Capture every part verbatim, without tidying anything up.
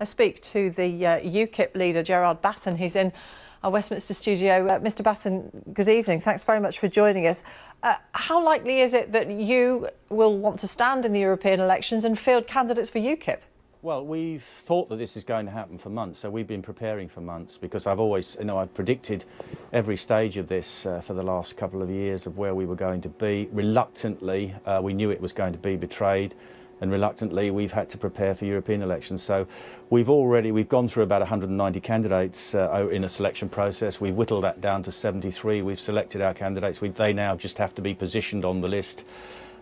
I speak to the uh, U KIP leader, Gerard Batten. He's in our Westminster studio. Uh, Mister Batten, good evening. Thanks very much for joining us. Uh, how likely is it that you will want to stand in the European elections and field candidates for U KIP? Well, we've thought that this is going to happen for months, so we've been preparing for months, because I've always, you know, I've predicted every stage of this uh, for the last couple of years of where we were going to be. Reluctantly, uh, we knew it was going to be betrayed, and reluctantly we've had to prepare for European elections. So we've already, we've gone through about one hundred ninety candidates uh, in a selection process. We've whittled that down to seventy-three. We've selected our candidates. We, they now just have to be positioned on the list.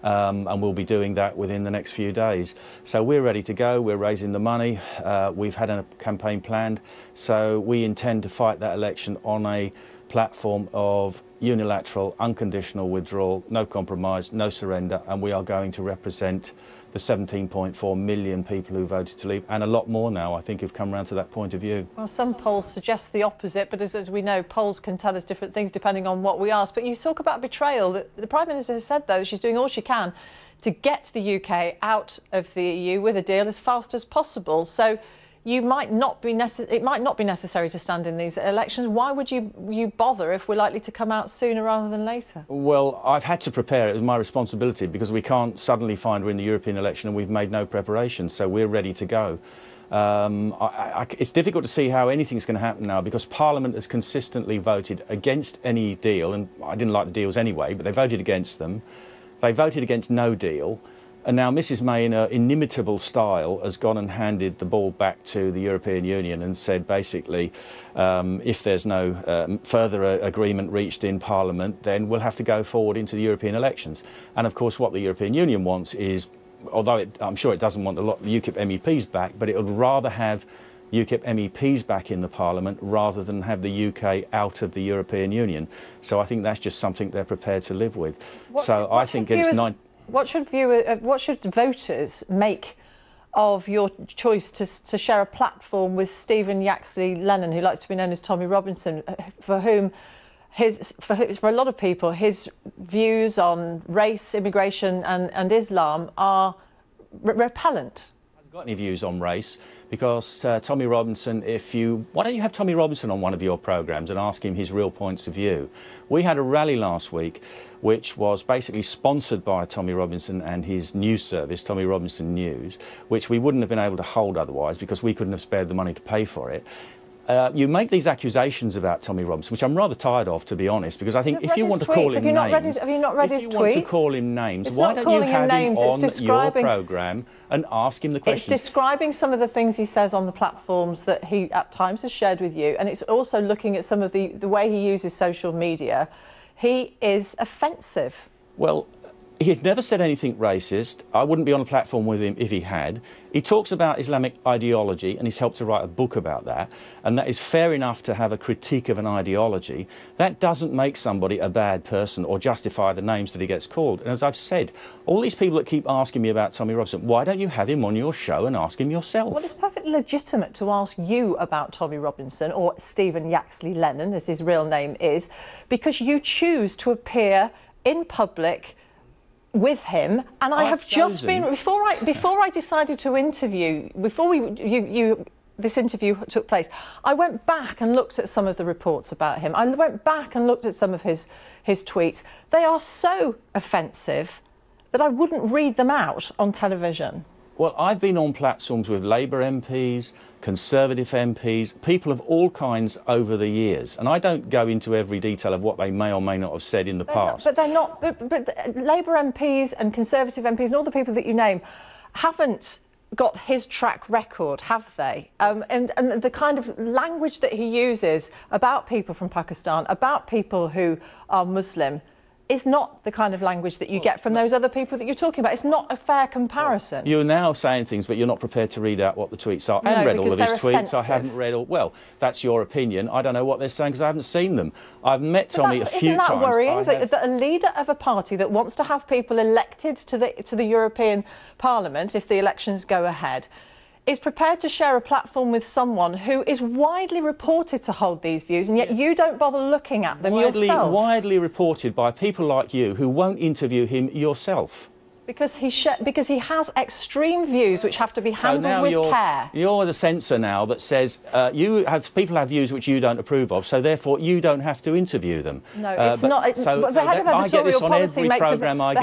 Um, and we'll be doing that within the next few days. So we're ready to go. We're raising the money. Uh, we've had a campaign planned. So we intend to fight that election on a platform of unilateral, unconditional withdrawal, no compromise, no surrender, and we are going to represent the seventeen point four million people who voted to leave, and a lot more now, I think, have come round to that point of view. Well, some polls suggest the opposite, but as, as we know, polls can tell us different things depending on what we ask. But you talk about betrayal. The, the Prime Minister has said, though, she's doing all she can to get the U K out of the E U with a deal as fast as possible. So you might not be necess it might not be necessary to stand in these elections. Why would you, you bother if we're likely to come out sooner rather than later? Well, I've had to prepare. It was my responsibility, because we can't suddenly find we're in the European election and we've made no preparation, so we're ready to go. Um, I, I, it's difficult to see how anything's going to happen now, because Parliament has consistently voted against any deal, and I didn't like the deals anyway, but they voted against them. They voted against no deal. And now Missus May, in her inimitable style, has gone and handed the ball back to the European Union and said, basically, um, if there's no um, further uh, agreement reached in Parliament, then we'll have to go forward into the European elections. And, of course, what the European Union wants is, although it, I'm sure it doesn't want a lot of U KIP M E Ps back, but it would rather have U KIP M E Ps back in the Parliament rather than have the U K out of the European Union. So I think that's just something they're prepared to live with. What's so it, I think it's nine... What should, viewer, what should voters make of your choice to, to share a platform with Stephen Yaxley-Lennon, who likes to be known as Tommy Robinson, for whom, his, for, for a lot of people, his views on race, immigration and, and Islam are re repellent? Got any views on race, because uh, Tommy Robinson, if you why don't you have Tommy Robinson on one of your programmes and ask him his real points of view. We had a rally last week which was basically sponsored by Tommy Robinson and his news service, Tommy Robinson News, which we wouldn't have been able to hold otherwise, because we couldn't have spared the money to pay for it. Uh, you make these accusations about Tommy Robinson, which I'm rather tired of, to be honest, because I think if you want to call him names, have you not read his tweets? If you want to call him names, why don't you have him on your programme and ask him the questions? It's describing some of the things he says on the platforms that he at times has shared with you, and it's also looking at some of the, the way he uses social media. He is offensive. Well, he's never said anything racist. I wouldn't be on a platform with him if he had. He talks about Islamic ideology, and he's helped to write a book about that, and that is fair enough to have a critique of an ideology. That doesn't make somebody a bad person or justify the names that he gets called. And as I've said, all these people that keep asking me about Tommy Robinson, why don't you have him on your show and ask him yourself? Well, it's perfectly legitimate to ask you about Tommy Robinson, or Stephen Yaxley-Lennon, as his real name is, because you choose to appear in public with him, and I I've have chosen. just been before I before I decided to interview before we you you this interview took place. I went back and looked at some of the reports about him. I went back and looked at some of his his tweets. They are so offensive that I wouldn't read them out on television. Well, I've been on platforms with Labour M Ps, Conservative M Ps, people of all kinds over the years, and I don't go into every detail of what they may or may not have said in the they're past. Not, but they're not. But, but Labour M Ps and Conservative M Ps and all the people that you name haven't got his track record, have they? Um, and, and the kind of language that he uses about people from Pakistan, about people who are Muslim, it's not the kind of language that you well, get from those other people that you're talking about. It's not a fair comparison. Well, you're now saying things, but you're not prepared to read out what the tweets are. I haven't no, read all of his offensive tweets. I haven't read all... Well, that's your opinion. I don't know what they're saying because I haven't seen them. I've met but Tommy a few times. Isn't that worrying, that, that a leader of a party that wants to have people elected to the, to the European Parliament, if the elections go ahead, is prepared to share a platform with someone who is widely reported to hold these views, and yet yes. you don't bother looking at them widely, yourself? Widely reported by people like you who won't interview him yourself. Because he, sh because he has extreme views which have to be handled so now with you're, care. You're the censor now that says uh, you have people have views which you don't approve of, so therefore you don't have to interview them. No, uh, it's but, not. It, so, but the so head of editorial I get this on every programme I go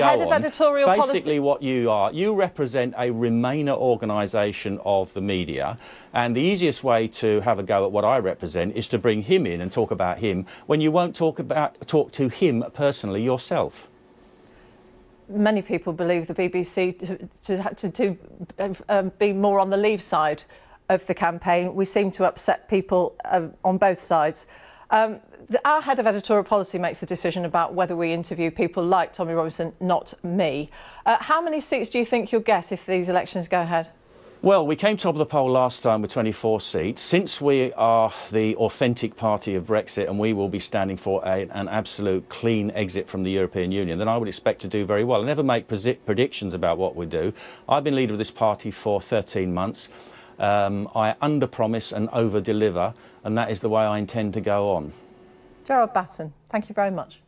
on. Basically what you are, you represent a Remainer organisation of the media, and the easiest way to have a go at what I represent is to bring him in and talk about him when you won't talk, about, talk to him personally yourself. Many people believe the B B C to, to, to, to um, be more on the leave side of the campaign. We seem to upset people um, on both sides. Um, the, our head of editorial policy makes the decision about whether we interview people like Tommy Robinson, not me. Uh, how many seats do you think you'll get if these elections go ahead? Well, we came top of the poll last time with twenty-four seats. Since we are the authentic party of Brexit and we will be standing for a, an absolute clean exit from the European Union, then I would expect to do very well. I never make predictions about what we do. I've been leader of this party for thirteen months. Um, I under-promise and over-deliver, and that is the way I intend to go on. Gerard Batten, thank you very much.